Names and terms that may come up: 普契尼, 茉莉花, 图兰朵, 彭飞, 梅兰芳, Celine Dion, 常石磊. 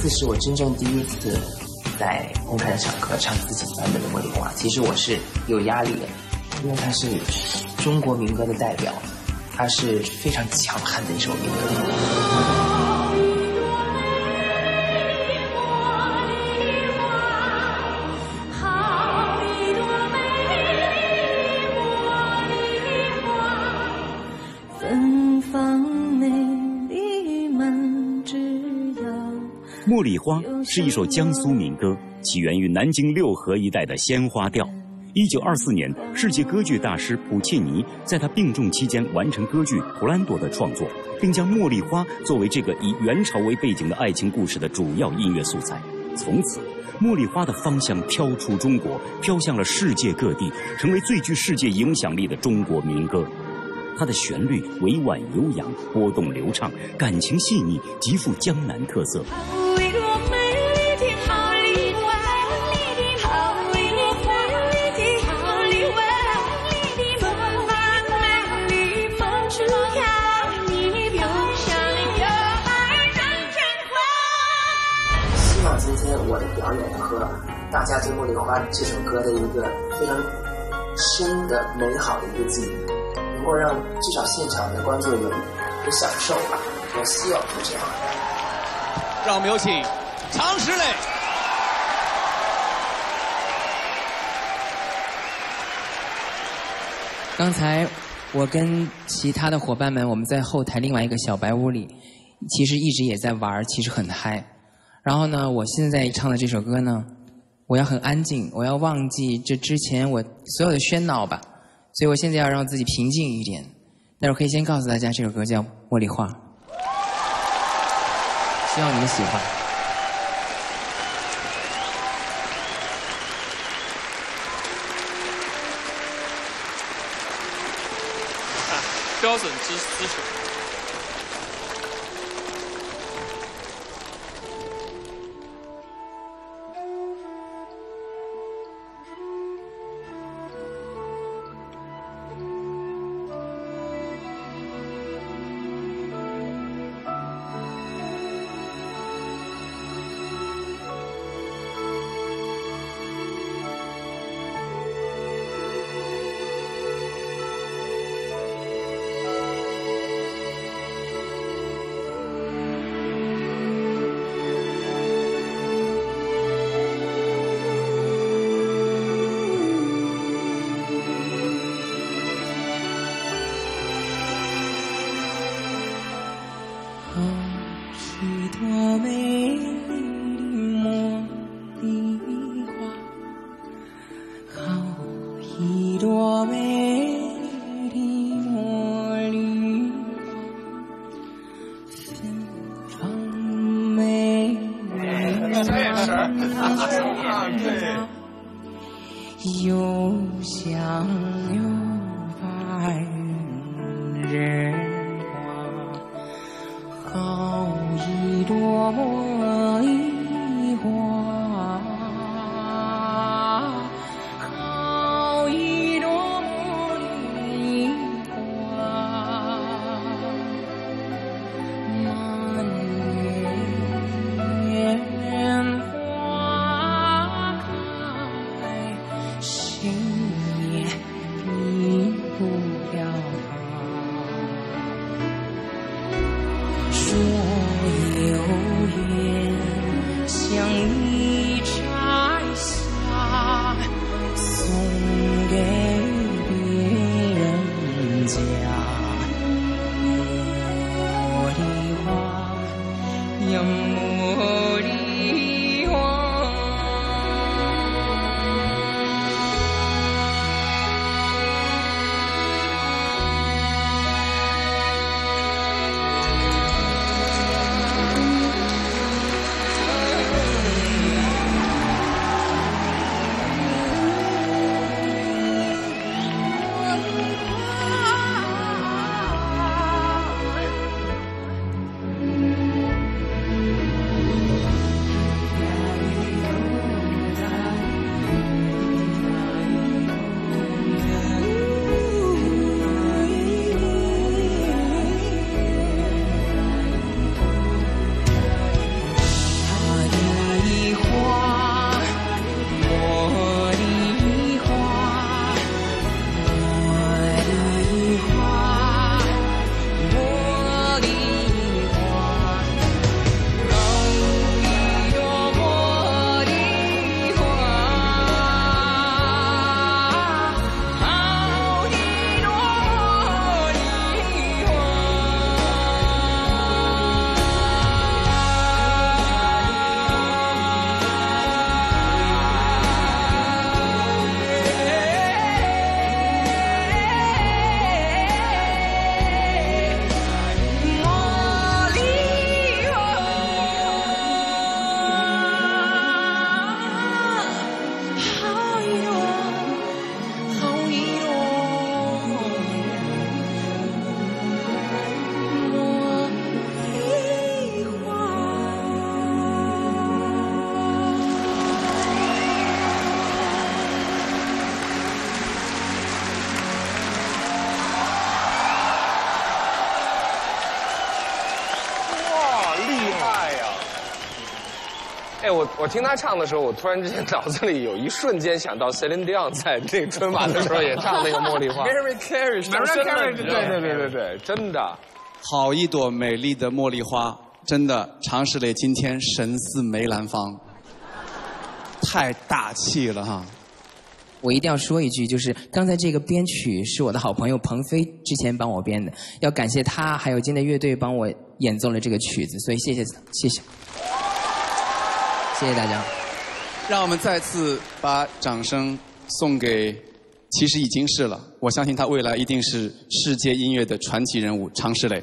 这是我真正第一次在公开的场合唱自己版本的《茉莉花》，其实我是有压力的，因为它是中国民歌的代表，它是非常强悍的一首民歌。 《茉莉花》是一首江苏民歌，起源于南京六合一带的鲜花调。1924年，世界歌剧大师普契尼在他病重期间完成歌剧《图兰朵》的创作，并将茉莉花作为这个以元朝为背景的爱情故事的主要音乐素材。从此，茉莉花的芳香飘出中国，飘向了世界各地，成为最具世界影响力的中国民歌。 它的旋律委婉悠扬，波动流畅，感情细腻，极富江南特色。希望今天我的表演和大家对《茉莉花》这首歌的一个非常深的、美好的一个记忆。 或让至少现场的观众有享受吧，我希望是这样。让我们有请常石磊。刚才我跟其他的伙伴们，我们在后台另外一个小白屋里，其实一直也在玩，其实很嗨。然后呢，我现在唱的这首歌呢，我要很安静，我要忘记这之前我所有的喧闹吧。 所以我现在要让自己平静一点，但是我可以先告诉大家，这首歌叫《茉莉花》，希望你们喜欢。啊、标准姿势。哎，我听他唱的时候，我突然之间脑子里有一瞬间想到 Celine Dion 在那春晚的时候也唱那个《茉莉花》，Mary Carey，Mary Carey， 对，真的，好一朵美丽的茉莉花，真的，常石磊今天神似梅兰芳，太大气了哈。 我一定要说一句，就是刚才这个编曲是我的好朋友彭飞之前帮我编的，要感谢他，还有今天的乐队帮我演奏了这个曲子，所以谢谢，谢谢大家。让我们再次把掌声送给，其实已经是了，我相信他未来一定是世界音乐的传奇人物常石磊。